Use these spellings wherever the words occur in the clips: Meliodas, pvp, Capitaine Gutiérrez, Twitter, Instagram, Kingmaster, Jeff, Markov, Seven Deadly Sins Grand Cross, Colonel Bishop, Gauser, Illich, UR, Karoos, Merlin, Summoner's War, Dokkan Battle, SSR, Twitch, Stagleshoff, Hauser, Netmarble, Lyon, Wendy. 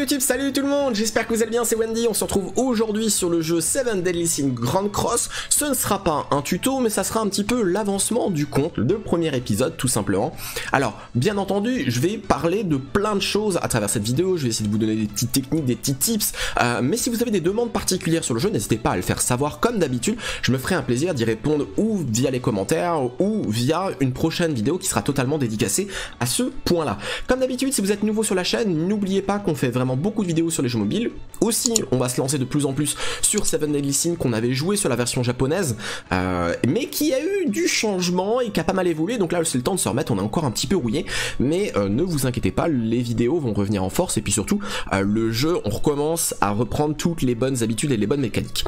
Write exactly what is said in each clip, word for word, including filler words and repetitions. YouTube, salut tout le monde, j'espère que vous allez bien, c'est Wendy. On se retrouve aujourd'hui sur le jeu Seven Deadly Sins Grand Cross. Ce ne sera pas un tuto, mais ça sera un petit peu l'avancement du compte, le premier épisode tout simplement. Alors, bien entendu, je vais parler de plein de choses à travers cette vidéo, je vais essayer de vous donner des petites techniques, des petits tips, euh, mais si vous avez des demandes particulières sur le jeu, n'hésitez pas à le faire savoir comme d'habitude, je me ferai un plaisir d'y répondre ou via les commentaires, ou via une prochaine vidéo qui sera totalement dédicacée à ce point-là. Comme d'habitude, si vous êtes nouveau sur la chaîne, n'oubliez pas qu'on fait vraiment beaucoup de vidéos sur les jeux mobiles. Aussi, on va se lancer de plus en plus sur Seven Deadly Sins qu'on avait joué sur la version japonaise, euh, mais qui a eu du changement et qui a pas mal évolué. Donc là, c'est le temps de se remettre, on est encore un petit peu rouillé, mais euh, ne vous inquiétez pas, les vidéos vont revenir en force et puis surtout, euh, le jeu, on recommence à reprendre toutes les bonnes habitudes et les bonnes mécaniques.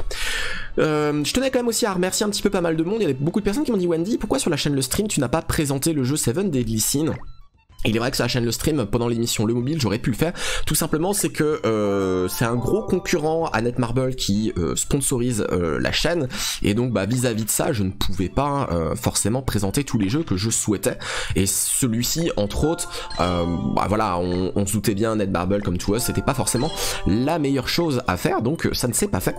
Euh, je tenais quand même aussi à remercier un petit peu pas mal de monde. Il y avait beaucoup de personnes qui m'ont dit « Wendy, pourquoi sur la chaîne le stream, tu n'as pas présenté le jeu Seven Deadly Sins ?» Il est vrai que sur la chaîne le stream, pendant l'émission Le Mobile, j'aurais pu le faire. Tout simplement, c'est que euh, c'est un gros concurrent à Netmarble qui euh, sponsorise euh, la chaîne. Et donc, bah, vis-à-vis de ça, je ne pouvais pas euh, forcément présenter tous les jeux que je souhaitais. Et celui-ci, entre autres, euh, bah, voilà, on, on se doutait bien, Netmarble comme tout us, c'était pas forcément la meilleure chose à faire. Donc, ça ne s'est pas fait.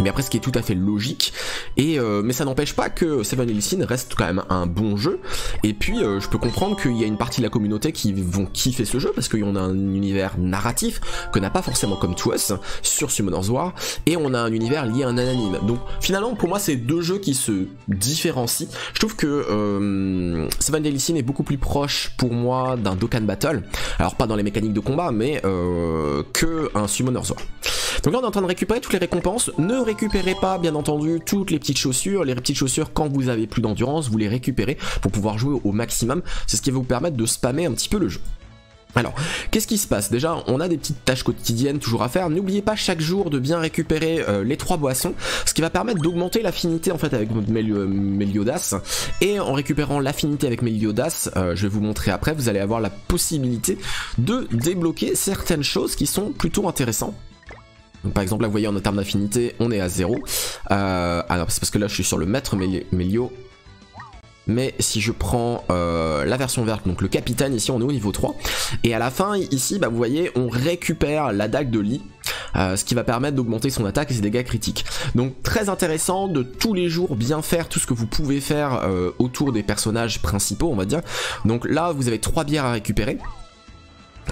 Mais après, ce qui est tout à fait logique, et euh, mais ça n'empêche pas que Seven Deadly Sins reste quand même un bon jeu. Et puis euh, je peux comprendre qu'il y a une partie de la communauté qui vont kiffer ce jeu parce qu'on a un univers narratif que n'a pas forcément comme To Us sur Summoner's War, et on a un univers lié à un anime. Donc finalement, pour moi, c'est deux jeux qui se différencient. Je trouve que euh, Seven Deadly Sins est beaucoup plus proche pour moi d'un Dokkan Battle, alors pas dans les mécaniques de combat, mais euh, que un Summoner's War. Donc là, on est en train de récupérer toutes les récompenses. Ne récupérez pas, bien entendu, toutes les petites chaussures. Les petites chaussures, quand vous avez plus d'endurance, vous les récupérez pour pouvoir jouer au maximum. C'est ce qui va vous permettre de spammer un petit peu le jeu. Alors, qu'est-ce qui se passe? Déjà, on a des petites tâches quotidiennes toujours à faire. N'oubliez pas chaque jour de bien récupérer euh, les trois boissons, ce qui va permettre d'augmenter l'affinité en fait avec Meliodas. Et en récupérant l'affinité avec Meliodas, euh, je vais vous montrer après, vous allez avoir la possibilité de débloquer certaines choses qui sont plutôt intéressantes. Donc par exemple là vous voyez en termes d'affinité on est à zéro. Euh, alors c'est parce que là je suis sur le maître Mélio. Mais si je prends euh, la version verte, donc le capitaine, ici on est au niveau trois. Et à la fin ici bah, vous voyez on récupère la dague de lit. Euh, ce qui va permettre d'augmenter son attaque et ses dégâts critiques. Donc très intéressant de tous les jours bien faire tout ce que vous pouvez faire euh, autour des personnages principaux on va dire. Donc là vous avez trois bières à récupérer.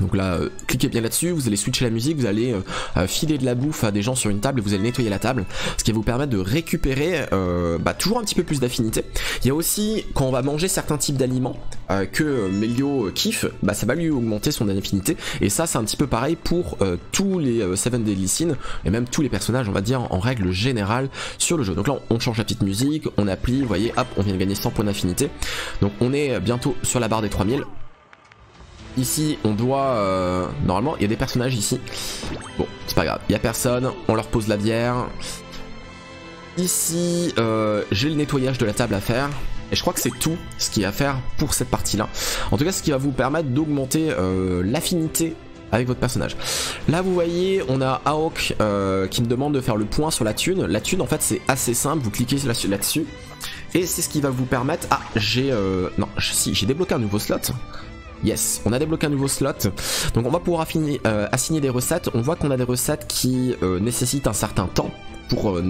Donc là, euh, cliquez bien là-dessus, vous allez switcher la musique, vous allez euh, euh, filer de la bouffe à des gens sur une table et vous allez nettoyer la table, ce qui va vous permettre de récupérer euh, bah, toujours un petit peu plus d'affinité. Il y a aussi, quand on va manger certains types d'aliments euh, que Melio kiffe, bah, ça va lui augmenter son affinité. Et ça, c'est un petit peu pareil pour euh, tous les euh, Seven Deadly Sins et même tous les personnages, on va dire, en, en règle générale sur le jeu. Donc là, on change la petite musique, on appuie, vous voyez, hop, on vient de gagner cent points d'affinité. Donc on est bientôt sur la barre des trois mille. Ici on doit euh, normalement il y a des personnages ici. Bon c'est pas grave, il n'y a personne, on leur pose la bière. Ici euh, j'ai le nettoyage de la table à faire. Et je crois que c'est tout ce qu'il y a à faire pour cette partie là. En tout cas ce qui va vous permettre d'augmenter euh, l'affinité avec votre personnage. Là vous voyez on a Aok euh, qui me demande de faire le point sur la thune. La thune en fait c'est assez simple, vous cliquez là dessus et c'est ce qui va vous permettre. Ah j'ai euh, non si j'ai débloqué un nouveau slot. Yes, on a débloqué un nouveau slot, donc on va pouvoir affiner, euh, assigner des recettes. On voit qu'on a des recettes qui euh, nécessitent un certain temps pour, euh,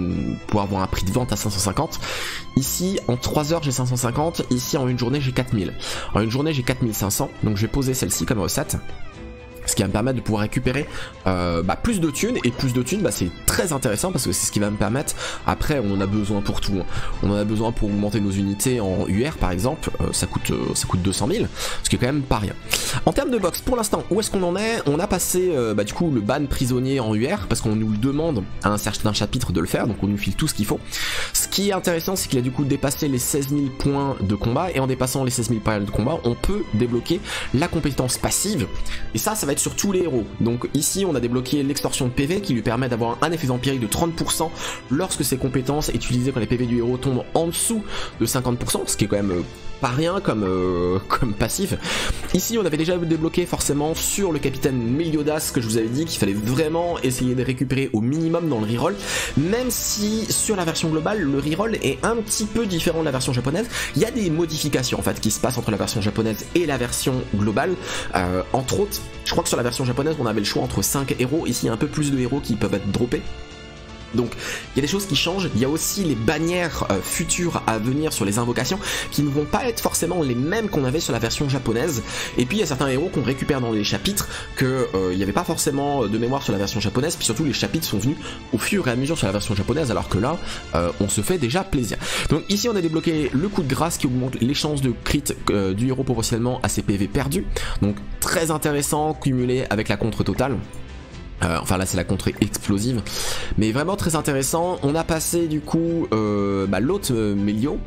pour avoir un prix de vente à cinq cent cinquante. Ici en trois heures j'ai cinq cent cinquante, ici en une journée j'ai quatre mille. En une journée j'ai quatre mille cinq cents, donc je vais poser celle-ci comme recette. Ce qui va me permettre de pouvoir récupérer euh, bah, plus de thunes. Et plus de thunes bah, c'est très intéressant parce que c'est ce qui va me permettre. Après on en a besoin pour tout hein. On en a besoin pour augmenter nos unités en U R par exemple, euh, ça, coûte, euh, ça coûte deux cent mille, ce qui est quand même pas rien. En termes de box pour l'instant où est-ce qu'on en est? On a passé euh, bah, du coup le ban prisonnier en U R parce qu'on nous le demande à un certain chapitre de le faire. Donc on nous file tout ce qu'il faut. Ce qui est intéressant c'est qu'il a du coup dépassé les seize mille points de combat. Et en dépassant les seize mille points de combat on peut débloquer la compétence passive. Et ça ça va être sur tous les héros. Donc ici on a débloqué l'extorsion de P V qui lui permet d'avoir un effet vampirique de trente pour cent lorsque ses compétences utilisées quand les P V du héros tombent en dessous de cinquante pour cent, ce qui est quand même pas rien comme, euh, comme passif. Ici on avait déjà débloqué forcément sur le capitaine Meliodas que je vous avais dit qu'il fallait vraiment essayer de récupérer au minimum dans le reroll, même si sur la version globale le reroll est un petit peu différent de la version japonaise. Il y a des modifications en fait qui se passent entre la version japonaise et la version globale, euh, entre autres Je crois que sur la version japonaise, on avait le choix entre cinq héros. Ici, il y a un peu plus de héros qui peuvent être droppés. Donc il y a des choses qui changent, il y a aussi les bannières euh, futures à venir sur les invocations qui ne vont pas être forcément les mêmes qu'on avait sur la version japonaise, et puis il y a certains héros qu'on récupère dans les chapitres qu'il euh, n'y avait pas forcément de mémoire sur la version japonaise, puis surtout les chapitres sont venus au fur et à mesure sur la version japonaise, alors que là euh, on se fait déjà plaisir. Donc ici on a débloqué le coup de grâce qui augmente les chances de crit euh, du héros proportionnellement à ses P V perdus, donc très intéressant cumulé avec la contre totale. Euh, enfin là c'est la contrée explosive, mais vraiment très intéressant. On a passé du coup euh, bah, l'autre euh, Melio,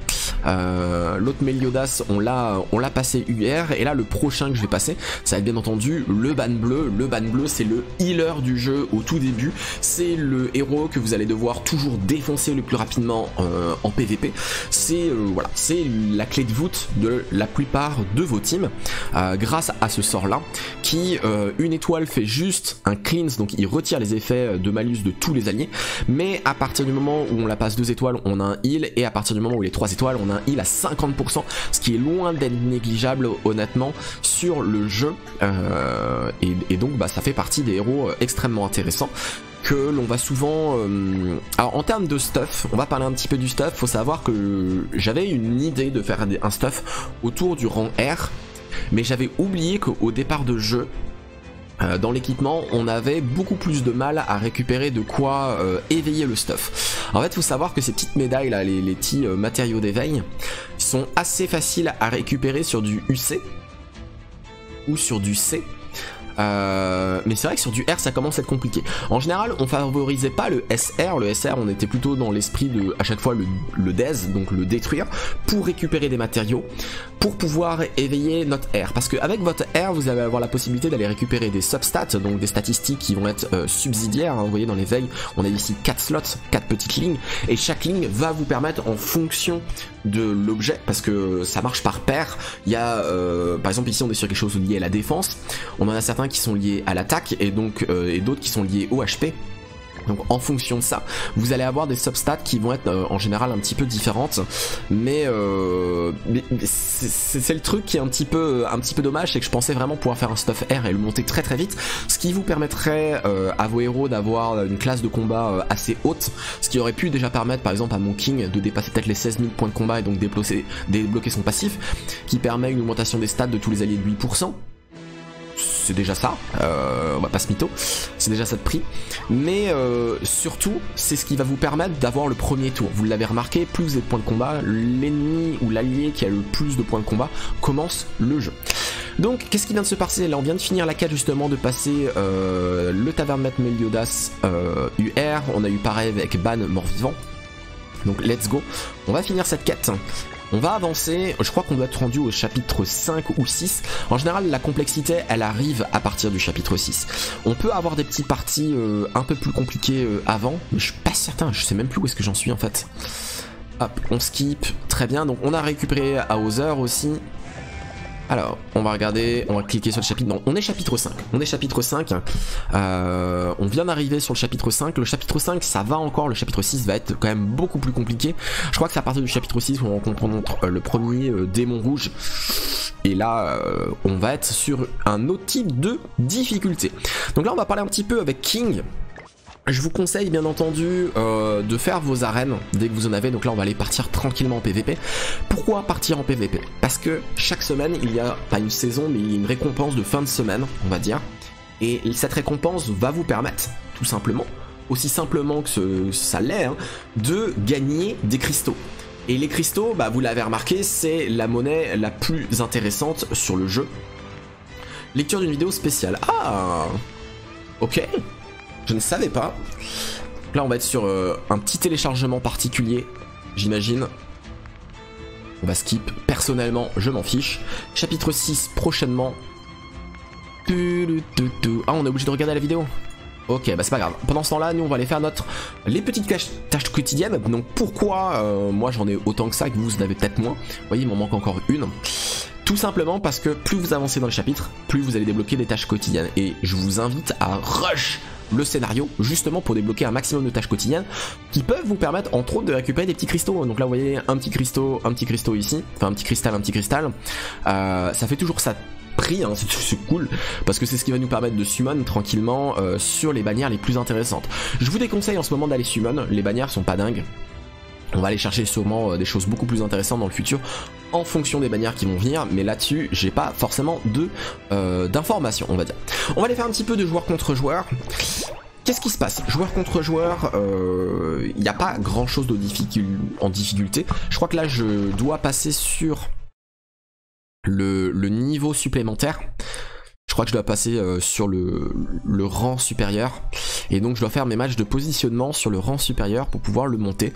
euh, l'autre Meliodas, on l'a on l'a passé hier, et là le prochain que je vais passer, ça va être bien entendu le ban bleu. Le ban bleu, c'est le healer du jeu au tout début, c'est le héros que vous allez devoir toujours défoncer le plus rapidement euh, en P V P. C'est euh, voilà, c'est la clé de voûte de la plupart de vos teams, euh, grâce à ce sort là qui euh, une étoile fait juste un cleanse. Donc il retire les effets de malus de tous les alliés, mais à partir du moment où on la passe deux étoiles, on a un heal, et à partir du moment où il est trois étoiles, on a un heal à cinquante pour cent, ce qui est loin d'être négligeable honnêtement sur le jeu, euh, et, et donc bah, ça fait partie des héros extrêmement intéressants que l'on va souvent... Euh... Alors en termes de stuff, on va parler un petit peu du stuff. Faut savoir que j'avais une idée de faire un stuff autour du rang R, mais j'avais oublié qu'au départ de jeu, dans l'équipement, on avait beaucoup plus de mal à récupérer de quoi euh, éveiller le stuff. En fait, il faut savoir que ces petites médailles là, les, les petits euh, matériaux d'éveil, sont assez faciles à récupérer sur du U C ou sur du C. Euh, mais c'est vrai que sur du R ça commence à être compliqué. En général on favorisait pas le S R. Le S R on était plutôt dans l'esprit de à chaque fois le, le D E S, donc le détruire, pour récupérer des matériaux pour pouvoir éveiller notre R. Parce qu'avec votre R vous allez avoir la possibilité d'aller récupérer des substats, donc des statistiques qui vont être euh, subsidiaires, hein. Vous voyez dans les veilles on a ici quatre slots, quatre petites lignes, et chaque ligne va vous permettre en fonction de l'objet, parce que ça marche par paire. Il y a euh, par exemple ici on est sur quelque chose lié à la défense, on en a certains qui sont liés à l'attaque et donc euh, et d'autres qui sont liés au H P. Donc en fonction de ça, vous allez avoir des substats qui vont être euh, en général un petit peu différentes, mais, euh, mais c'est le truc qui est un petit peu, un petit peu dommage, c'est que je pensais vraiment pouvoir faire un stuff R et le monter très très vite, ce qui vous permettrait euh, à vos héros d'avoir une classe de combat euh, assez haute, ce qui aurait pu déjà permettre par exemple à mon King de dépasser peut-être les seize mille points de combat et donc débloquer, débloquer son passif, qui permet une augmentation des stats de tous les alliés de huit pour cent. C'est déjà ça, euh, on va pas se mytho, c'est déjà ça de prix, mais euh, surtout c'est ce qui va vous permettre d'avoir le premier tour. Vous l'avez remarqué, plus vous avez de points de combat, l'ennemi ou l'allié qui a le plus de points de combat commence le jeu. Donc qu'est-ce qui vient de se passer là? On vient de finir la quête justement de passer euh, le Tavernette Meliodas euh, U R, on a eu pareil avec Ban mort-vivant, donc let's go, on va finir cette quête. On va avancer, je crois qu'on doit être rendu au chapitre cinq ou six. En général, la complexité, elle arrive à partir du chapitre six. On peut avoir des petites parties euh, un peu plus compliquées euh, avant, mais je suis pas certain, je sais même plus où est-ce que j'en suis en fait. Hop, on skip, très bien. Donc on a récupéré Hauser aussi. Alors, on va regarder, on va cliquer sur le chapitre. Non, on est chapitre cinq. On est chapitre cinq. Euh, on vient d'arriver sur le chapitre cinq. Le chapitre cinq, ça va encore. Le chapitre six va être quand même beaucoup plus compliqué. Je crois que c'est à partir du chapitre six où on rencontre le premier démon rouge. Et là, euh, on va être sur un autre type de difficulté. Donc là, on va parler un petit peu avec King. Je vous conseille bien entendu euh, de faire vos arènes dès que vous en avez. Donc là on va aller partir tranquillement en P V P. Pourquoi partir en P V P? Parce que chaque semaine il y a, pas une saison mais il y a une récompense de fin de semaine on va dire. Et cette récompense va vous permettre tout simplement, aussi simplement que ce, ça l'est, hein, de gagner des cristaux. Et les cristaux, bah, vous l'avez remarqué, c'est la monnaie la plus intéressante sur le jeu. Lecture d'une vidéo spéciale. Ah ok. Je ne savais pas. Là on va être sur euh, un petit téléchargement particulier, j'imagine. On va skip. Personnellement, je m'en fiche. Chapitre six prochainement. Ah, on est obligé de regarder la vidéo. Ok, bah c'est pas grave. Pendant ce temps-là, nous on va aller faire notre les petites tâches quotidiennes. Donc pourquoi euh, moi j'en ai autant que ça, que vous en avez peut-être moins. Vous voyez, il m'en manque encore une. Tout simplement parce que plus vous avancez dans les chapitres, plus vous allez débloquer des tâches quotidiennes. Et je vous invite à rush le scénario justement pour débloquer un maximum de tâches quotidiennes qui peuvent vous permettre entre autres de récupérer des petits cristaux. Donc là vous voyez un petit cristaux, un petit cristaux ici, enfin un petit cristal, un petit cristal, euh, ça fait toujours ça prix, hein, c'est cool, parce que c'est ce qui va nous permettre de summon tranquillement euh, sur les bannières les plus intéressantes. Je vous déconseille en ce moment d'aller summon, les bannières sont pas dingues. On va aller chercher sûrement des choses beaucoup plus intéressantes dans le futur en fonction des bannières qui vont venir, mais là-dessus j'ai pas forcément de euh, d'informations, on va dire. On va aller faire un petit peu de joueur contre joueur. Qu'est-ce qui se passe? Joueur contre joueur, il euh, n'y a pas grand chose de difficult... en difficulté. Je crois que là je dois passer sur le, le niveau supplémentaire. Je crois que je dois passer euh, sur le, le rang supérieur. Et donc je dois faire mes matchs de positionnement sur le rang supérieur pour pouvoir le monter.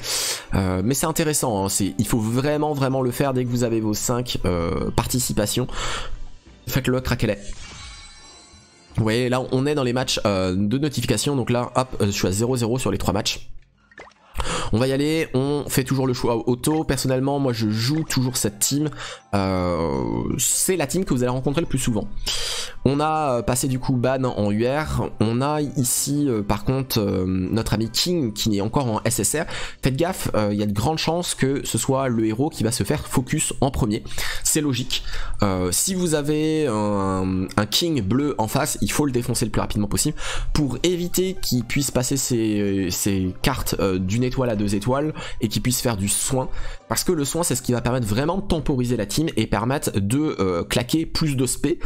Euh, mais c'est intéressant, hein, c'est, il faut vraiment vraiment le faire dès que vous avez vos cinq euh, participations. Faites-le craquer. Vous voyez, là on est dans les matchs euh, de notification. Donc là, hop, euh, je suis à zéro zéro sur les trois matchs. On va y aller, on fait toujours le choix auto. Personnellement, moi je joue toujours cette team. Euh, c'est la team que vous allez rencontrer le plus souvent. On a passé du coup ban en U R. On a ici euh, par contre euh, notre ami King qui est encore en S S R. Faites gaffe, il euh, y a de grandes chances que ce soit le héros qui va se faire focus en premier. C'est logique. Euh, si vous avez un, un King bleu en face, il faut le défoncer le plus rapidement possible pour éviter qu'il puisse passer ses, ses cartes euh, d'une étoile à deux étoiles et qu'il puisse faire du soin. Parce que le soin, c'est ce qui va permettre vraiment de temporiser la team et permettre de euh, claquer plus de spé.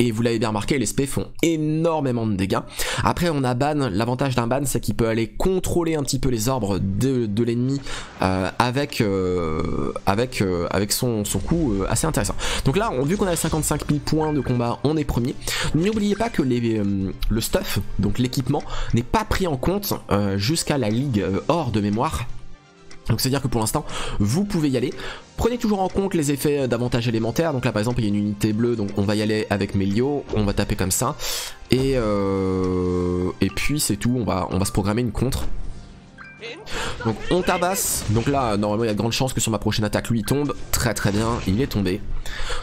Et vous l'avez bien remarqué, les spé font énormément de dégâts. Après, on a ban. L'avantage d'un ban, c'est qu'il peut aller contrôler un petit peu les orbres de, de l'ennemi euh, avec, euh, avec, euh, avec son, son coup euh, assez intéressant. Donc là, on, vu qu'on a cinquante-cinq mille points de combat, on est premier. N'oubliez pas que les, euh, le stuff, donc l'équipement, n'est pas pris en compte euh, jusqu'à la ligue euh, or de mémoire. Donc c'est-à-dire que pour l'instant, vous pouvez y aller. Prenez toujours en compte les effets d'avantages élémentaires. Donc là par exemple il y a une unité bleue, donc on va y aller avec Melio, on va taper comme ça. Et, euh... et puis c'est tout, on va, on va se programmer une contre. Donc on tabasse, donc là normalement il y a de grandes chances que sur ma prochaine attaque lui il tombe. Très très bien, il est tombé.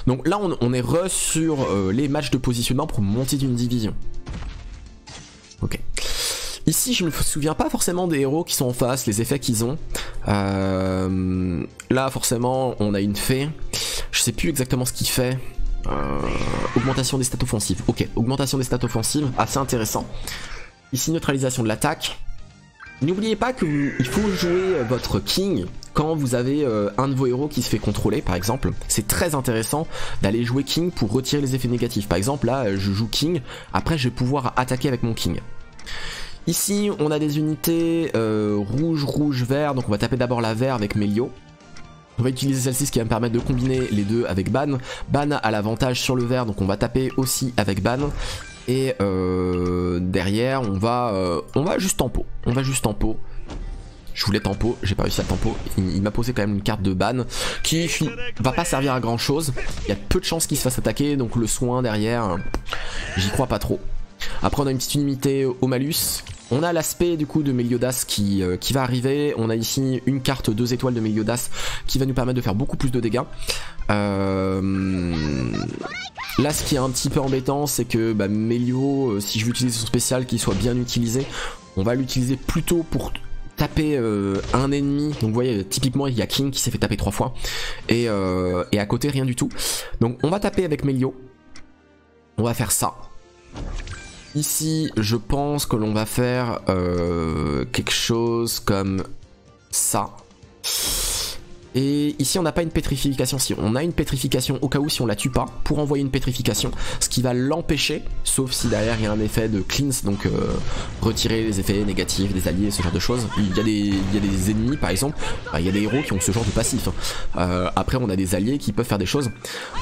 Donc là on, on est re sur euh, les matchs de positionnement pour monter d'une division. Ok. Ici je me souviens pas forcément des héros qui sont en face, les effets qu'ils ont. Euh, là forcément on a une fée. Je sais plus exactement ce qu'il fait. Euh, augmentation des stats offensives. Ok, augmentation des stats offensives, assez intéressant. Ici neutralisation de l'attaque. N'oubliez pas qu'il faut jouer votre King quand vous avez euh, un de vos héros qui se fait contrôler par exemple. C'est très intéressant d'aller jouer King pour retirer les effets négatifs. Par exemple là je joue King, après je vais pouvoir attaquer avec mon King. Ici on a des unités euh, rouge, rouge, vert, donc on va taper d'abord la vert avec Melio. On va utiliser celle-ci, ce qui va me permettre de combiner les deux avec Ban. Ban a l'avantage sur le vert, donc on va taper aussi avec Ban. Et euh, derrière on va, euh, on va juste tempo, on va juste tempo. Je voulais tempo, j'ai pas réussi à tempo, il, il m'a posé quand même une carte de ban qui va pas servir à grand chose. Il y a peu de chances qu'il se fasse attaquer, donc le soin derrière, j'y crois pas trop. Après on a une petite unité au malus. On a l'aspect du coup de Meliodas qui, euh, qui va arriver. On a ici une carte deux étoiles de Meliodas qui va nous permettre de faire beaucoup plus de dégâts. Euh... Là ce qui est un petit peu embêtant, c'est que bah, Melio, euh, si je veux utiliser son spécial, qu'il soit bien utilisé, on va l'utiliser plutôt pour taper euh, un ennemi. Donc vous voyez typiquement il y a King qui s'est fait taper trois fois et, euh, et à côté rien du tout. Donc on va taper avec Melio. On va faire ça. Ici je pense que l'on va faire euh, quelque chose comme ça. Et ici on n'a pas une pétrification, si on a une pétrification au cas où si on la tue pas, pour envoyer une pétrification, ce qui va l'empêcher, sauf si derrière il y a un effet de cleanse, donc euh, retirer les effets négatifs des alliés, ce genre de choses. Il y a des, il y a des ennemis par exemple, il y a des héros qui ont ce genre de passif. Euh, après on a des alliés qui peuvent faire des choses.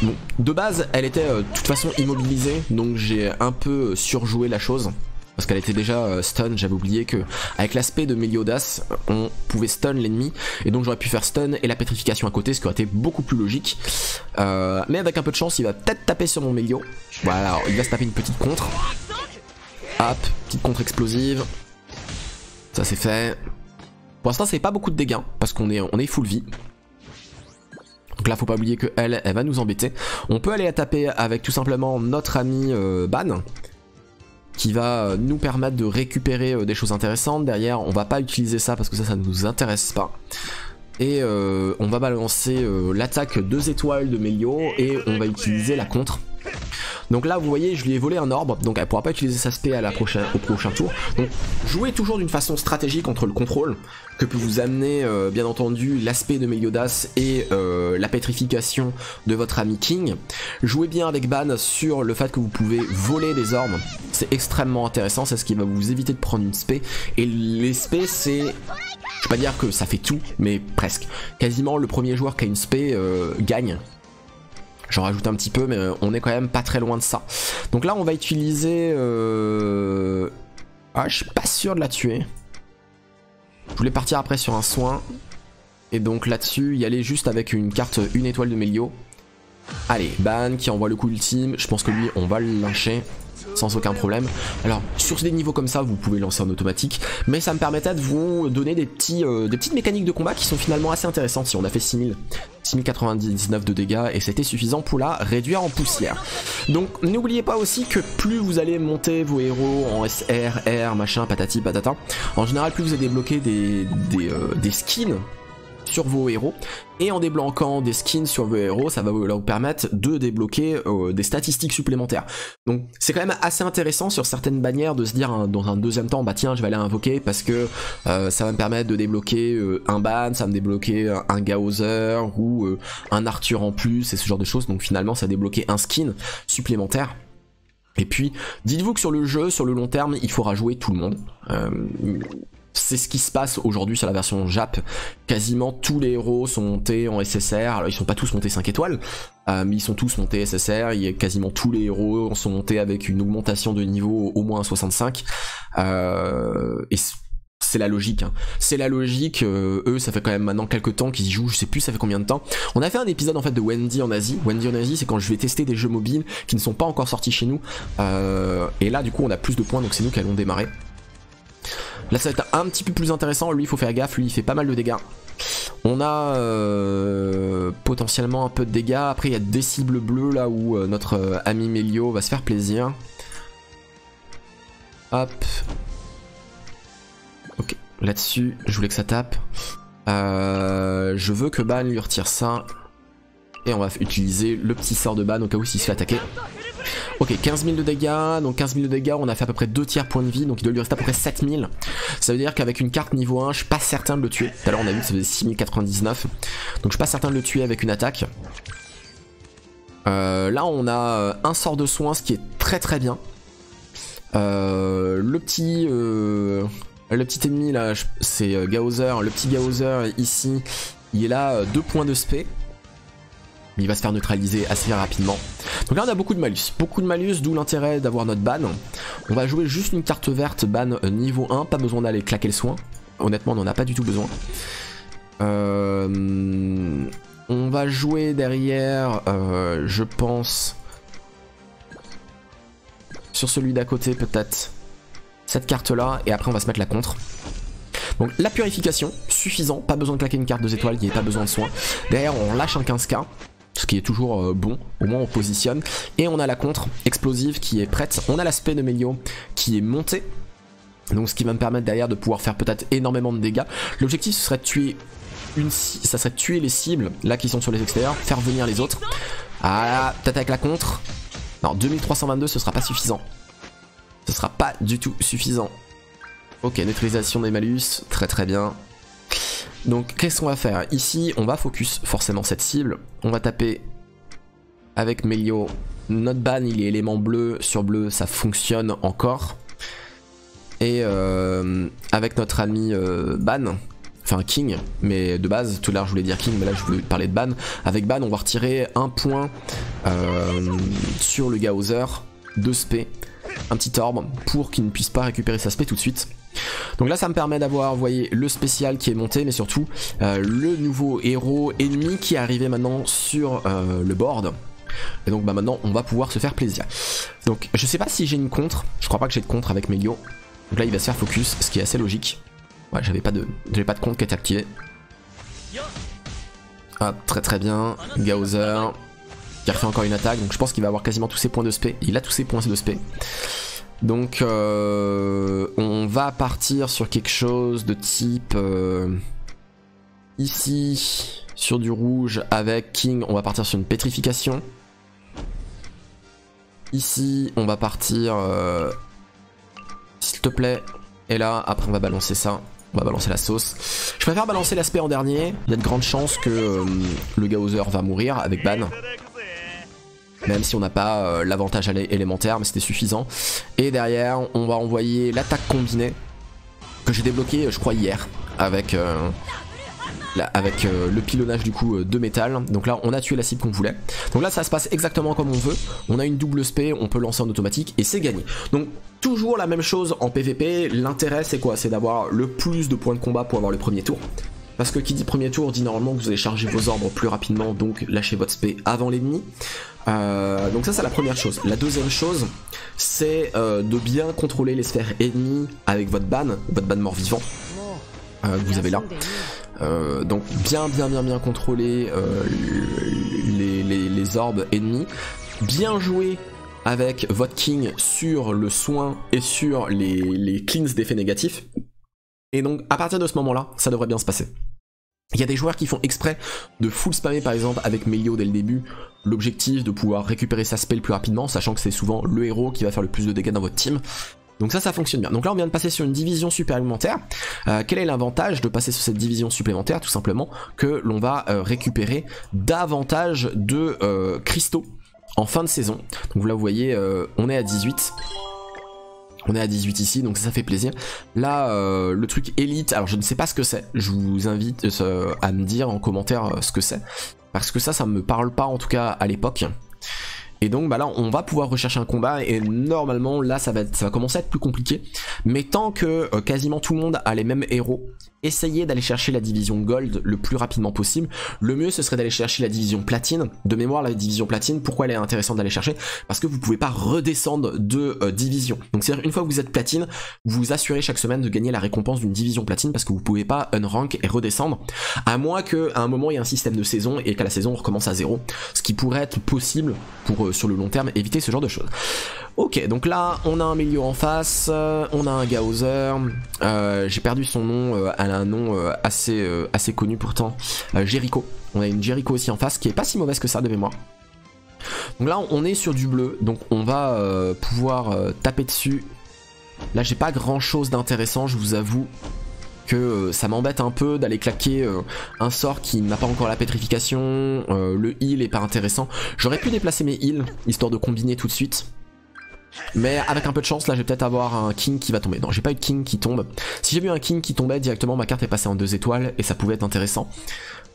Bon, de base elle était euh, de toute façon immobilisée, donc j'ai un peu surjoué la chose. Parce qu'elle était déjà stun, j'avais oublié que avec l'aspect de Meliodas, on pouvait stun l'ennemi. Et donc j'aurais pu faire stun et la pétrification à côté, ce qui aurait été beaucoup plus logique. Euh, mais avec un peu de chance, il va peut-être taper sur mon Melio. Voilà, alors, il va se taper une petite contre. Hop, petite contre explosive. Ça c'est fait. Pour l'instant, c'est pas beaucoup de dégâts, parce qu'on est, on est full vie. Donc là, faut pas oublier qu'elle, elle va nous embêter. On peut aller la taper avec tout simplement notre ami euh, Ban, qui va nous permettre de récupérer des choses intéressantes. Derrière on va pas utiliser ça parce que ça ça ne nous intéresse pas. Et euh, on va balancer euh, l'attaque deux étoiles de Melio et on va utiliser la contre. Donc là vous voyez, je lui ai volé un orbe, donc elle pourra pas utiliser sa spé à la prochaine, au prochain tour. Donc jouez toujours d'une façon stratégique entre le contrôle que peut vous amener euh, bien entendu l'aspect de Meliodas et euh, la pétrification de votre ami King. Jouez bien avec Ban sur le fait que vous pouvez voler des orbes, c'est extrêmement intéressant, c'est ce qui va vous éviter de prendre une spé. Et les spé, c'est, je vais pas dire que ça fait tout, mais presque. Quasiment le premier joueur qui a une spé euh, gagne. J'en rajoute un petit peu, mais on est quand même pas très loin de ça. Donc là on va utiliser euh... ah, je suis pas sûr de la tuer. Je voulais partir après sur un soin. Et donc là-dessus, y aller juste avec une carte une étoile de Melio. Allez, Ban qui envoie le coup ultime. Je pense que lui, on va le lyncher sans aucun problème. Alors sur des niveaux comme ça, vous pouvez lancer en automatique, mais ça me permettait de vous donner des, petits, euh, des petites mécaniques de combat qui sont finalement assez intéressantes. Si on a fait six mille quatre-vingt-dix-neuf de dégâts, et c'était suffisant pour la réduire en poussière. Donc n'oubliez pas aussi que plus vous allez monter vos héros en S R, R, machin, patati patata, en général plus vous allez débloquer des, des, euh, des skins sur vos héros, et en débloquant des skins sur vos héros, ça va vous, là, vous permettre de débloquer euh, des statistiques supplémentaires. Donc c'est quand même assez intéressant sur certaines bannières de se dire hein, dans un deuxième temps, bah tiens je vais aller invoquer parce que euh, ça va me permettre de débloquer euh, un ban, ça va me débloquer un, un Gauser ou euh, un Arthur en plus et ce genre de choses. Donc finalement ça a débloqué un skin supplémentaire. Et puis dites-vous que sur le jeu, sur le long terme, il faudra jouer tout le monde. Euh, C'est ce qui se passe aujourd'hui sur la version Jap. Quasiment tous les héros sont montés en S S R. Alors ils sont pas tous montés cinq étoiles, euh, mais ils sont tous montés S S R. Il y a quasiment tous les héros sont montés avec une augmentation de niveau au moins à soixante-cinq. Euh, et c'est la logique. Hein. C'est la logique. Euh, eux, ça fait quand même maintenant quelques temps qu'ils jouent. Je sais plus ça fait combien de temps. On a fait un épisode en fait de Wendy en Asie. Wendy en Asie, c'est quand je vais tester des jeux mobiles qui ne sont pas encore sortis chez nous. Euh, et là, du coup, on a plus de points, donc c'est nous qui allons démarrer. Là ça va être un petit peu plus intéressant, lui il faut faire gaffe, lui il fait pas mal de dégâts. On a euh, potentiellement un peu de dégâts, après il y a des cibles bleues là où euh, notre euh, ami Melio va se faire plaisir. Hop. Ok, là-dessus je voulais que ça tape. Euh, je veux que Ban lui retire ça. Et on va utiliser le petit sort de Ban au cas où s'il se fait attaquer. Ok, quinze mille de dégâts, donc quinze mille de dégâts, on a fait à peu près deux tiers points de vie, donc il doit lui rester à peu près sept mille. Ça veut dire qu'avec une carte niveau un, je suis pas certain de le tuer. Tout à l'heure on a vu que ça faisait six mille quatre-vingt-dix-neuf, donc je suis pas certain de le tuer avec une attaque. Euh, là on a un sort de soin, ce qui est très très bien. Euh, le petit... Euh, le petit ennemi là, c'est Gauser, le petit Gauser ici, il est là, deux points de spé. Il va se faire neutraliser assez rapidement. Donc là on a beaucoup de malus, beaucoup de malus, d'où l'intérêt d'avoir notre ban. On va jouer juste une carte verte ban niveau un, pas besoin d'aller claquer le soin. Honnêtement on n'en a pas du tout besoin. Euh, on va jouer derrière, euh, je pense, sur celui d'à côté peut-être, cette carte là, et après on va se mettre la contre. Donc la purification, suffisant, pas besoin de claquer une carte deux étoiles, il n'y a pas besoin de soin. Derrière on lâche un quinze K. Ce qui est toujours bon, au moins on positionne. Et on a la contre explosive qui est prête. On a l'aspect de Melio qui est monté. Donc ce qui va me permettre derrière de pouvoir faire peut-être énormément de dégâts. L'objectif ce serait de tuer une ça serait de tuer les cibles là qui sont sur les extérieurs, faire venir les autres. Ah, peut-être avec la contre. Non, deux mille trois cent vingt-deux ce sera pas suffisant. Ce sera pas du tout suffisant. Ok, neutralisation des malus, très très bien. Donc qu'est-ce qu'on va faire? Ici on va focus forcément cette cible. On va taper avec Melio. Notre ban il est élément bleu sur bleu, ça fonctionne encore. Et euh, avec notre ami euh, Ban, enfin King, mais de base, tout à l'heure je voulais dire King, mais là je voulais parler de Ban. Avec Ban on va retirer un point euh, sur le Gauser, deux spé, un petit orbe pour qu'il ne puisse pas récupérer sa spé tout de suite. Donc là ça me permet d'avoir, vous voyez, le spécial qui est monté, mais surtout euh, le nouveau héros ennemi qui est arrivé maintenant sur euh, le board. Et donc bah, maintenant on va pouvoir se faire plaisir. Donc je sais pas si j'ai une contre, je crois pas que j'ai de contre avec Melio. Donc là il va se faire focus, ce qui est assez logique. Ouais, j'avais pas de, j'avais pas de contre qui était activé. Hop, très très bien, Gauser qui refait encore une attaque, donc je pense qu'il va avoir quasiment tous ses points de spé. Il a tous ses points de spé. Donc euh, on va partir sur quelque chose de type euh, ici sur du rouge avec King on va partir sur une pétrification. Ici, on va partir... Euh... S'il te plaît. Et là, après, on va balancer ça. On va balancer la sauce. Je préfère balancer l'aspect en dernier. Il y a de grandes chances que euh, le Gaoser va mourir avec ban. Même si on n'a pas euh, l'avantage élémentaire, mais c'était suffisant. Et derrière, on va envoyer l'attaque combinée que j'ai débloqué, je crois, hier avec, euh, la, avec euh, le pilonnage du coup de métal. Donc là, on a tué la cible qu'on voulait. Donc là, ça se passe exactement comme on veut. On a une double spé, on peut lancer en automatique et c'est gagné. Donc toujours la même chose en P V P. L'intérêt, c'est quoi? C'est d'avoir le plus de points de combat pour avoir le premier tour. Parce que qui dit premier tour dit normalement que vous allez charger vos ordres plus rapidement, donc lâchez votre spé avant l'ennemi. Euh, donc ça, c'est la première chose. La deuxième chose, c'est euh, de bien contrôler les sphères ennemies avec votre ban, votre ban mort-vivant euh, que vous avez là. Euh, donc bien bien bien bien contrôler euh, les, les, les orbes ennemis. Bien jouer avec votre king sur le soin et sur les, les cleans d'effets négatifs. Et donc à partir de ce moment là, ça devrait bien se passer. Il y a des joueurs qui font exprès de full spammer par exemple avec Melio dès le début, l'objectif de pouvoir récupérer sa spell le plus rapidement, sachant que c'est souvent le héros qui va faire le plus de dégâts dans votre team. Donc ça, ça fonctionne bien. Donc là, on vient de passer sur une division supplémentaire. Euh, quel est l'avantage de passer sur cette division supplémentaire? Tout simplement que l'on va euh, récupérer davantage de euh, cristaux en fin de saison. Donc là vous voyez, euh, on est à dix-huit. On est à dix-huit ici, donc ça fait plaisir. Là, euh, le truc élite, alors je ne sais pas ce que c'est. Je vous invite euh, à me dire en commentaire euh, ce que c'est. Parce que ça, ça ne me parle pas en tout cas à l'époque. Et donc bah là, on va pouvoir rechercher un combat. Et normalement, là, ça va, être, ça va commencer à être plus compliqué. Mais tant que euh, quasiment tout le monde a les mêmes héros, essayez d'aller chercher la division gold le plus rapidement possible. Le mieux, ce serait d'aller chercher la division platine. De mémoire, la division platine, pourquoi elle est intéressante d'aller chercher? Parce que vous ne pouvez pas redescendre de euh, division. Donc c'est-à-dire, une fois que vous êtes platine, vous vous assurez chaque semaine de gagner la récompense d'une division platine, parce que vous ne pouvez pas unrank et redescendre, à moins qu'à un moment il y ait un système de saison et qu'à la saison on recommence à zéro, ce qui pourrait être possible pour euh, sur le long terme éviter ce genre de choses. Ok, donc là on a un milieu en face, euh, on a un Gaoser, euh, j'ai perdu son nom, euh, elle a un nom euh, assez, euh, assez connu pourtant, euh, Jericho. On a une Jericho aussi en face qui est pas si mauvaise que ça de mémoire. Donc là on est sur du bleu, donc on va euh, pouvoir euh, taper dessus. Là j'ai pas grand chose d'intéressant, je vous avoue que euh, ça m'embête un peu d'aller claquer euh, un sort qui n'a pas encore la pétrification, euh, le heal est pas intéressant. J'aurais pu déplacer mes heals, histoire de combiner tout de suite. Mais avec un peu de chance, là je vais peut-être avoir un king qui va tomber. Non, j'ai pas eu de king qui tombe. Si j'avais eu un king qui tombait directement, ma carte est passée en deux étoiles et ça pouvait être intéressant.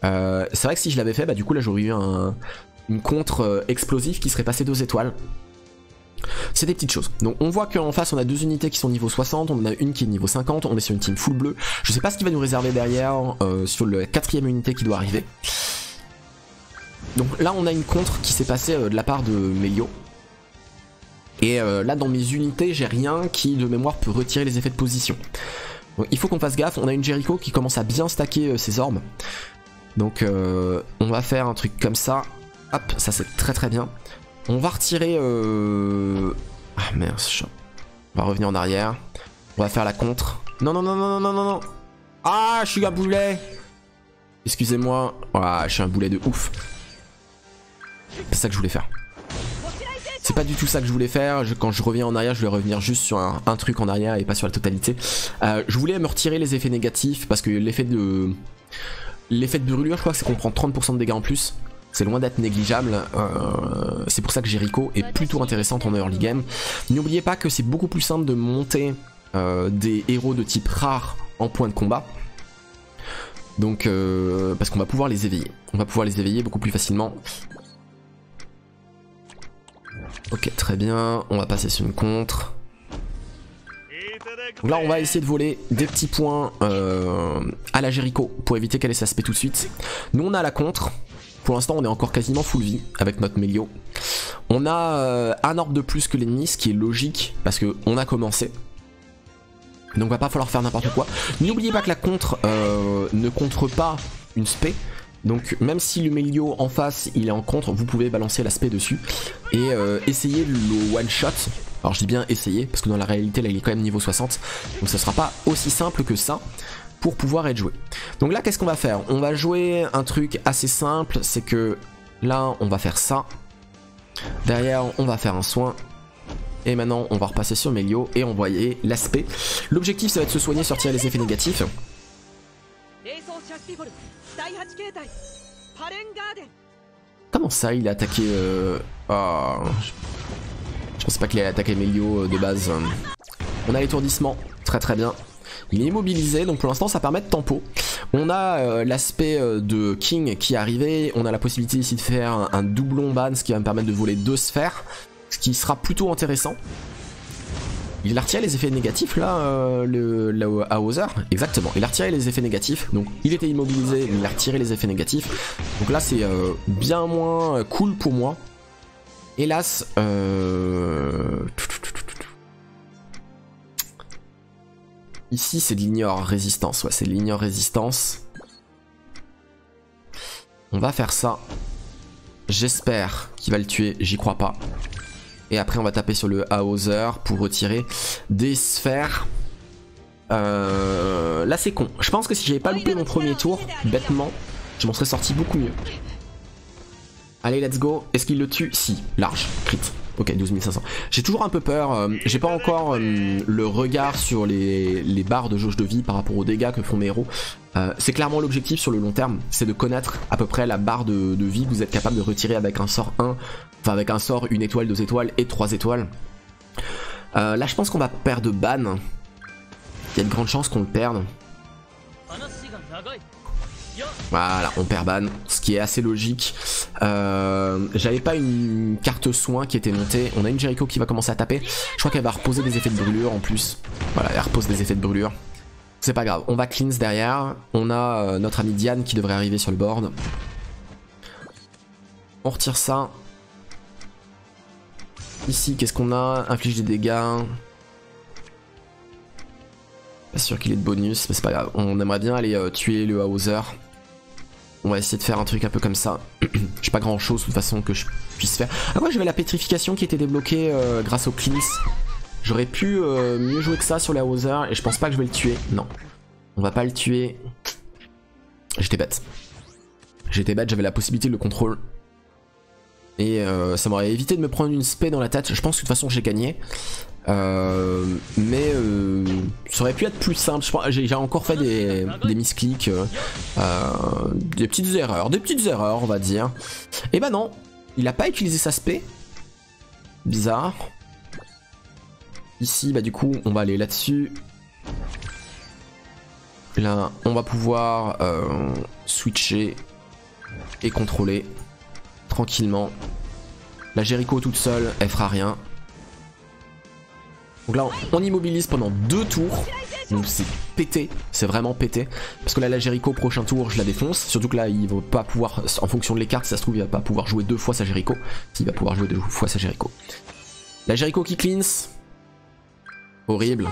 Euh, c'est vrai que si je l'avais fait, bah du coup là j'aurais eu un, une contre explosive qui serait passée deux étoiles. C'est des petites choses. Donc on voit qu'en face on a deux unités qui sont niveau soixante, on en a une qui est niveau cinquante, on est sur une team full bleu. Je sais pas ce qui va nous réserver derrière euh, sur la quatrième unité qui doit arriver. Donc là on a une contre qui s'est passée euh, de la part de Melio. Et euh, là dans mes unités j'ai rien qui de mémoire peut retirer les effets de position. Donc il faut qu'on fasse gaffe, on a une Jericho qui commence à bien stacker euh, ses orbes. Donc euh, on va faire un truc comme ça. Hop, ça c'est très très bien. On va retirer euh... Ah merde, c'est chaud. On va revenir en arrière. On va faire la contre. Non non non non non non non. Ah je suis un boulet. Excusez-moi. Ah je suis un boulet de ouf. C'est ça que je voulais faire. C'est pas du tout ça que je voulais faire, je, quand je reviens en arrière je vais revenir juste sur un, un truc en arrière et pas sur la totalité. Euh, je voulais me retirer les effets négatifs parce que l'effet de l'effet de brûlure, je crois que c'est qu'on prend trente pour cent de dégâts en plus. C'est loin d'être négligeable, euh, c'est pour ça que Jericho est plutôt intéressante en early game. N'oubliez pas que c'est beaucoup plus simple de monter euh, des héros de type rare en point de combat. Donc euh, parce qu'on va pouvoir les éveiller, on va pouvoir les éveiller beaucoup plus facilement. Ok, très bien, on va passer sur une contre. Donc là on va essayer de voler des petits points euh, à la Jericho pour éviter qu'elle ait sa spé tout de suite. Nous on a la contre, pour l'instant on est encore quasiment full vie avec notre Melio. On a euh, un orbe de plus que l'ennemi, ce qui est logique parce qu'on a commencé. Donc va pas falloir faire n'importe quoi. N'oubliez pas que la contre euh, ne contre pas une spé. Donc même si le Melio en face il est en contre, vous pouvez balancer l'aspect dessus et euh, essayer le one shot. Alors je dis bien essayer parce que dans la réalité là il est quand même niveau soixante. Donc ça sera pas aussi simple que ça pour pouvoir être joué. Donc là qu'est-ce qu'on va faire? On va jouer un truc assez simple, c'est que là on va faire ça. Derrière, on va faire un soin. Et maintenant, on va repasser sur Melio et envoyer l'aspect. L'objectif, ça va être de se soigner, sortir les effets négatifs. Comment ça, il a attaqué... Euh... Oh. Je pensais pas qu'il allait attaquer Melio de base. On a l'étourdissement, très très bien. Il est immobilisé, donc pour l'instant ça permet de tempo. On a euh, l'aspect euh, de King qui est arrivé. On a la possibilité ici de faire un, un doublon ban, ce qui va me permettre de voler deux sphères, ce qui sera plutôt intéressant. Il a retiré les effets négatifs là, euh, le, le, à Hauser. Exactement, il a retiré les effets négatifs. Donc il était immobilisé, il a retiré les effets négatifs. Donc là c'est euh, bien moins cool pour moi. Hélas, euh... ici c'est de l'ignore résistance, ouais c'est de l'ignore résistance. On va faire ça. J'espère qu'il va le tuer, j'y crois pas. Et après on va taper sur le Hauser pour retirer des sphères. Euh... Là c'est con, je pense que si j'avais pas loupé mon premier tour, bêtement, je m'en serais sorti beaucoup mieux. Allez, let's go. Est-ce qu'il le tue? Si, large, crit. Ok, douze mille cinq cents. J'ai toujours un peu peur, euh, j'ai pas encore euh, le regard sur les, les barres de jauge de vie par rapport aux dégâts que font mes héros. Euh, c'est clairement l'objectif sur le long terme, c'est de connaître à peu près la barre de, de vie que vous êtes capable de retirer avec un sort un, enfin avec un sort une étoile, deux étoiles et trois étoiles. Euh, là, je pense qu'on va perdre ban. Il y a de grandes chances qu'on le perde. Voilà, on perd ban, ce qui est assez logique. Euh, J'avais pas une carte soin qui était montée. On a une Jericho qui va commencer à taper. Je crois qu'elle va reposer des effets de brûlure en plus. Voilà, elle repose des effets de brûlure. C'est pas grave, on va cleanse derrière. On a euh, notre ami Diane qui devrait arriver sur le board. On retire ça. Ici, qu'est-ce qu'on a? Inflige des dégâts. Pas sûr qu'il ait de bonus, mais c'est pas grave. On aimerait bien aller euh, tuer le Hauser. On va essayer de faire un truc un peu comme ça. J'ai pas grand chose de toute façon que je puisse faire. Ah ouais, j'avais la pétrification qui était débloquée euh, grâce au cleanse. J'aurais pu euh, mieux jouer que ça sur le Hauser et je pense pas que je vais le tuer. Non, on va pas le tuer. J'étais bête. J'étais bête, j'avais la possibilité de le contrôle. Et euh, ça m'aurait évité de me prendre une spé dans la tête. Je pense que de toute façon j'ai gagné. Euh, mais euh, ça aurait pu être plus simple. J'ai encore fait des, des misclics, euh, euh, des petites erreurs, des petites erreurs on va dire. Et bah non, il a pas utilisé sa spé. Bizarre. Ici bah du coup on va aller là-dessus. Là on va pouvoir euh, switcher et contrôler tranquillement. La Jericho toute seule, elle fera rien. Donc là on immobilise pendant deux tours. Donc c'est pété, c'est vraiment pété. Parce que là la Jericho prochain tour je la défonce. Surtout que là il va pas pouvoir, en fonction de les cartes si ça se trouve il va pas pouvoir jouer deux fois sa Jericho. Il va pouvoir jouer deux fois sa Jericho. La Jericho qui cleanse. Horrible.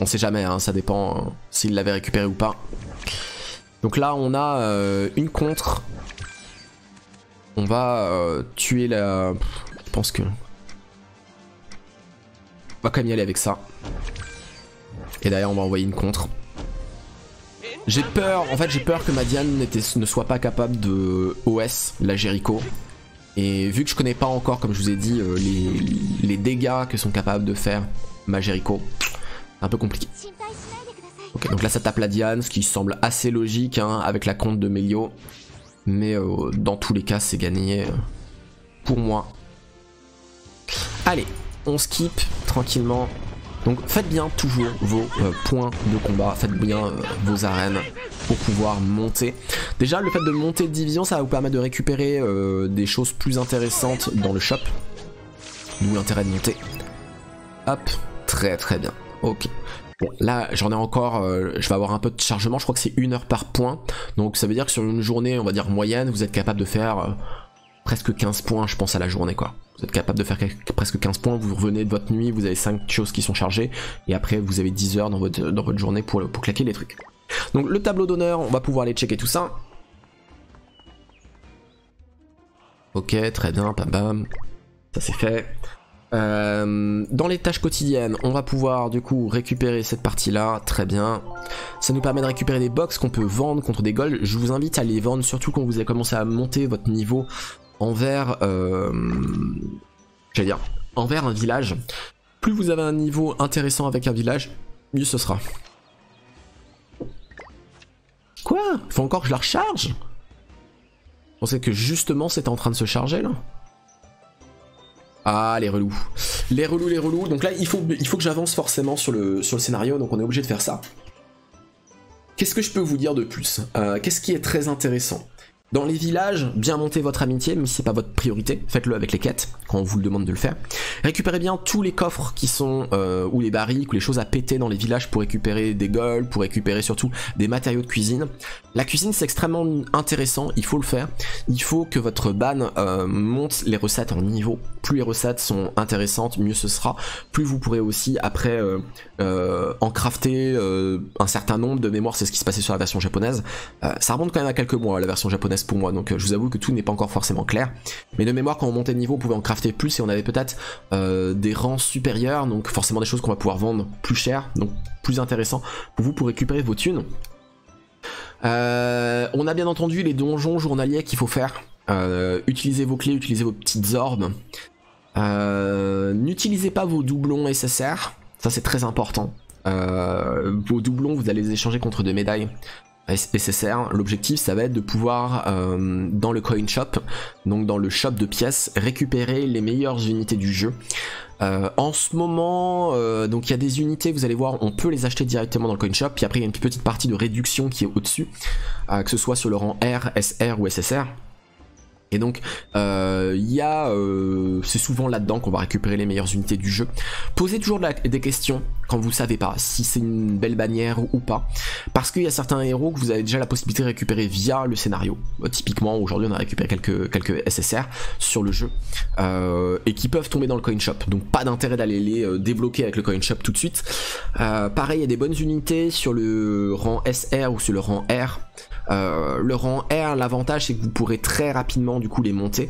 On sait jamais hein, ça dépend hein, s'il l'avait récupéré ou pas. Donc là on a euh, une contre. On va euh, tuer la... Je pense que... On va quand même y aller avec ça. Et d'ailleurs on va envoyer une contre. J'ai peur, en fait j'ai peur que ma Diane ne soit pas capable de O S la Jericho. Et vu que je connais pas encore, comme je vous ai dit, euh, les, les dégâts que sont capables de faire ma Jericho, c'est un peu compliqué. Ok, donc là ça tape la Diane, ce qui semble assez logique hein, avec la contre de Melio. Mais euh, dans tous les cas c'est gagné euh, pour moi. Allez, on skip tranquillement. Donc faites bien toujours vos euh, points de combat, faites bien euh, vos arènes pour pouvoir monter. Déjà le fait de monter de division ça va vous permettre de récupérer euh, des choses plus intéressantes dans le shop. D'où l'intérêt de monter. Hop, très très bien, ok. Bon, là j'en ai encore, euh, je vais avoir un peu de chargement, je crois que c'est une heure par point. Donc ça veut dire que sur une journée on va dire moyenne, vous êtes capable de faire euh, presque quinze points je pense à la journée quoi. Vous êtes capable de faire presque quinze points, vous revenez de votre nuit, vous avez cinq choses qui sont chargées. Et après vous avez dix heures dans votre, dans votre journée pour, pour claquer les trucs. Donc le tableau d'honneur, on va pouvoir aller checker tout ça. Ok, très bien, bam bam, ça c'est fait. Euh, dans les tâches quotidiennes, on va pouvoir du coup récupérer cette partie-là, très bien. Ça nous permet de récupérer des box qu'on peut vendre contre des golds. Je vous invite à les vendre surtout quand vous avez commencé à monter votre niveau envers, euh, j'allais dire, envers un village. Plus vous avez un niveau intéressant avec un village, mieux ce sera. Quoi? Faut encore que je la recharge? Vous pensez que justement c'était en train de se charger là? Ah les relous. Les relous, les relous. Donc là il faut, il faut que j'avance forcément sur le, sur le scénario, donc on est obligé de faire ça. Qu'est-ce que je peux vous dire de plus? euh, Qu'est-ce qui est très intéressant? Dans les villages, bien monter votre amitié, mais si c'est pas votre priorité, faites-le avec les quêtes, quand on vous le demande de le faire. Récupérez bien tous les coffres qui sont, euh, ou les barriques, ou les choses à péter dans les villages pour récupérer des golds, pour récupérer surtout des matériaux de cuisine. La cuisine c'est extrêmement intéressant, il faut le faire. Il faut que votre ban euh, monte les recettes en niveau. Plus les recettes sont intéressantes, mieux ce sera. Plus vous pourrez aussi après euh, euh, en crafter euh, un certain nombre de mémoires, c'est ce qui se passait sur la version japonaise. Euh, ça remonte quand même à quelques mois la version japonaise pour moi, donc je vous avoue que tout n'est pas encore forcément clair, mais de mémoire quand on montait de niveau on pouvait en crafter plus et on avait peut-être euh, des rangs supérieurs, donc forcément des choses qu'on va pouvoir vendre plus cher, donc plus intéressant pour vous pour récupérer vos thunes. Euh, on a bien entendu les donjons journaliers qu'il faut faire, euh, utilisez vos clés, utilisez vos petites orbes, euh, n'utilisez pas vos doublons S S R, ça c'est très important, euh, vos doublons vous allez les échanger contre des médailles S S R, l'objectif ça va être de pouvoir euh, dans le coin shop, donc dans le shop de pièces, récupérer les meilleures unités du jeu. Euh, en ce moment, euh, donc il y a des unités, vous allez voir, on peut les acheter directement dans le coin shop, puis après il y a une petite partie de réduction qui est au-dessus, euh, que ce soit sur le rang R, S R ou S S R. Et donc il euh, y a, euh, c'est souvent là-dedans qu'on va récupérer les meilleures unités du jeu. Posez toujours de la, des questions quand vous savez pas si c'est une belle bannière ou pas, parce qu'il y a certains héros que vous avez déjà la possibilité de récupérer via le scénario. Euh, typiquement aujourd'hui on a récupéré quelques, quelques S S R sur le jeu euh, et qui peuvent tomber dans le coin shop, donc pas d'intérêt d'aller les euh, débloquer avec le coin shop tout de suite. Euh, pareil, il y a des bonnes unités sur le rang S R ou sur le rang R. Euh, le rang R, l'avantage c'est que vous pourrez très rapidement du coup les monter,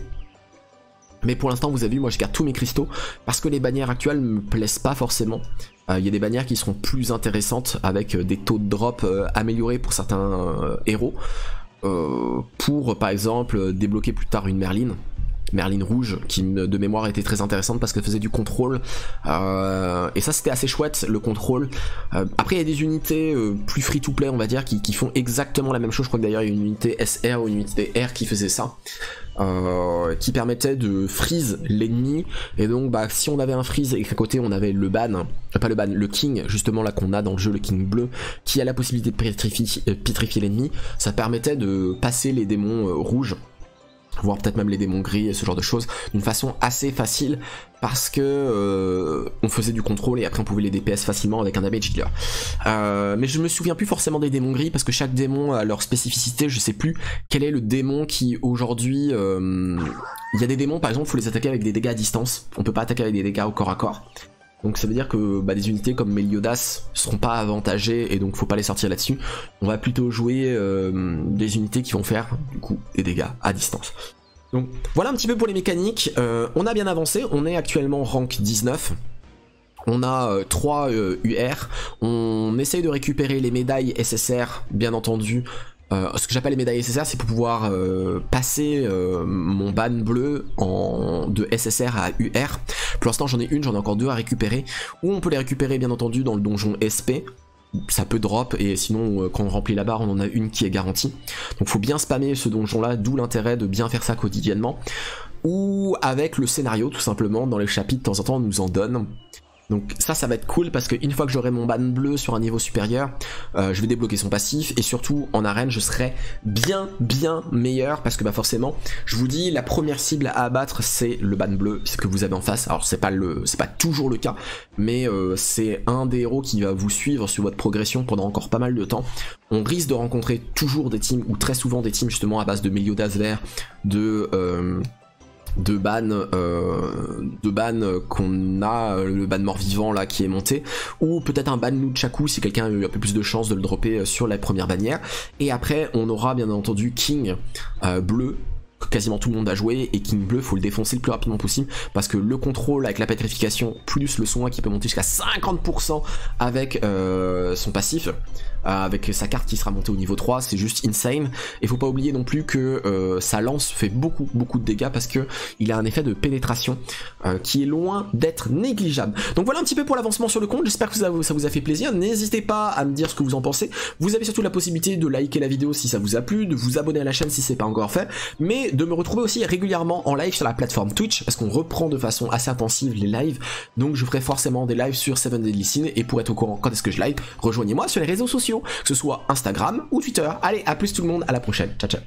mais pour l'instant vous avez vu, moi je garde tous mes cristaux parce que les bannières actuelles me plaisent pas forcément. Il euh, y a des bannières qui seront plus intéressantes avec des taux de drop euh, améliorés pour certains euh, héros, euh, pour par exemple débloquer plus tard une Merlin Merlin rouge qui de mémoire était très intéressante parce qu'elle faisait du contrôle, euh, et ça c'était assez chouette le contrôle. Euh, après il y a des unités euh, plus free to play on va dire qui, qui font exactement la même chose, je crois que d'ailleurs il y a une unité S R ou une unité R qui faisait ça, euh, qui permettait de freeze l'ennemi, et donc bah, si on avait un freeze et qu'à côté on avait le ban, pas le ban, le king justement là qu'on a dans le jeu, le king bleu qui a la possibilité de pétrifier, euh, pétrifier l'ennemi, ça permettait de passer les démons euh, rouges, voire peut-être même les démons gris et ce genre de choses d'une façon assez facile parce que euh, on faisait du contrôle et après on pouvait les D P S facilement avec un damage dealer. Euh, mais je me souviens plus forcément des démons gris parce que chaque démon a leur spécificité, je sais plus quel est le démon qui aujourd'hui... Euh... Il y a des démons par exemple, il faut les attaquer avec des dégâts à distance, on peut pas attaquer avec des dégâts au corps à corps. Donc ça veut dire que bah, des unités comme Meliodas seront pas avantagées et donc faut pas les sortir là-dessus. On va plutôt jouer euh, des unités qui vont faire du coup des dégâts à distance. Donc voilà un petit peu pour les mécaniques. Euh, on a bien avancé, on est actuellement rank dix-neuf. On a euh, trois euh, U R. On essaye de récupérer les médailles S S R bien entendu. Euh, ce que j'appelle les médailles S S R, c'est pour pouvoir euh, passer euh, mon ban bleu en, de S S R à U R. Pour l'instant j'en ai une, j'en ai encore deux à récupérer, ou on peut les récupérer bien entendu dans le donjon S P, ça peut drop, et sinon euh, quand on remplit la barre on en a une qui est garantie. Donc faut bien spammer ce donjon là, d'où l'intérêt de bien faire ça quotidiennement, ou avec le scénario tout simplement, dans les chapitres de temps en temps on nous en donne. Donc ça, ça va être cool parce qu'une fois que j'aurai mon ban bleu sur un niveau supérieur, euh, je vais débloquer son passif et surtout en arène je serai bien bien meilleur parce que bah forcément, je vous dis, la première cible à abattre c'est le ban bleu, c'est ce que vous avez en face. Alors c'est pas le, c'est pas toujours le cas, mais euh, c'est un des héros qui va vous suivre sur votre progression pendant encore pas mal de temps. On risque de rencontrer toujours des teams, ou très souvent des teams justement à base de Meliodas vert, de... Euh, de ban, euh, de ban qu'on a, le ban mort-vivant là qui est monté, ou peut-être un ban Nunchaku si quelqu'un a eu un peu plus de chance de le dropper sur la première bannière, et après on aura bien entendu King euh, bleu, que quasiment tout le monde a joué et King Bleu faut le défoncer le plus rapidement possible parce que le contrôle avec la pétrification plus le soin qui peut monter jusqu'à cinquante pour cent avec euh, son passif, avec sa carte qui sera montée au niveau trois, c'est juste insane. Et faut pas oublier non plus que euh, sa lance fait beaucoup beaucoup de dégâts parce que il a un effet de pénétration euh, qui est loin d'être négligeable. Donc voilà un petit peu pour l'avancement sur le compte, j'espère que ça vous a fait plaisir, n'hésitez pas à me dire ce que vous en pensez, vous avez surtout la possibilité de liker la vidéo si ça vous a plu, de vous abonner à la chaîne si c'est pas encore fait, mais de me retrouver aussi régulièrement en live sur la plateforme Twitch parce qu'on reprend de façon assez intensive les lives, donc je ferai forcément des lives sur Seven Deadly Sins et pour être au courant quand est-ce que je live, rejoignez-moi sur les réseaux sociaux, que ce soit Instagram ou Twitter. Allez, à plus tout le monde, à la prochaine. Ciao, ciao.